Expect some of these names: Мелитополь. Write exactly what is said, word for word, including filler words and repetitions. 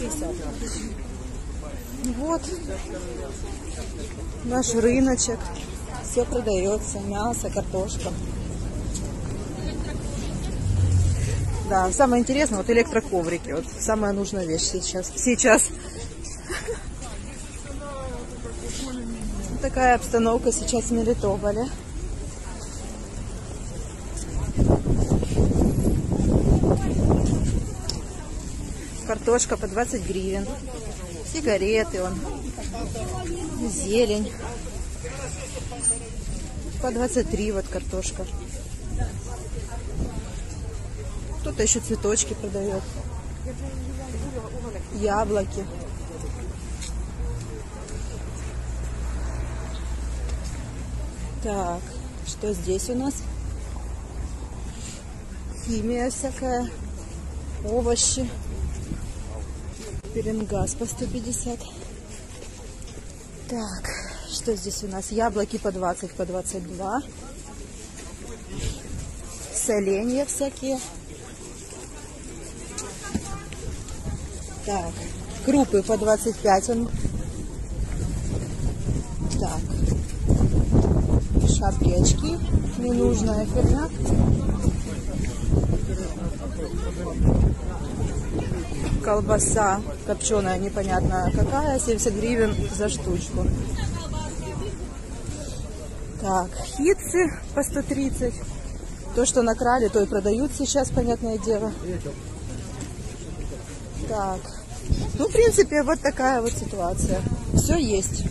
шестьдесят. Вот наш рыночек. Все продается. Мясо, картошка. Да, самое интересное, вот электроковрики. Вот самая нужная вещь сейчас. Сейчас. Такая обстановка сейчас в Мелитополе. Картошка по двадцать гривен. Сигареты, он, зелень. По двадцать три вот картошка. Кто-то еще цветочки продает. Яблоки. Так, что здесь у нас? Химия всякая, овощи. Пеленгаз по сто пятьдесят. Так, что здесь у нас? Яблоки по двадцать, по двадцать два. Соленья всякие. Так, крупы по двадцать пять. Он. Так. Шапки, очки, ненужная фигня. Колбаса копченая, непонятно какая, семьдесят гривен за штучку. Так, хитцы по сто тридцать. То, что накрали, то и продают сейчас, понятное дело. Так, ну, в принципе, вот такая вот ситуация. Все есть.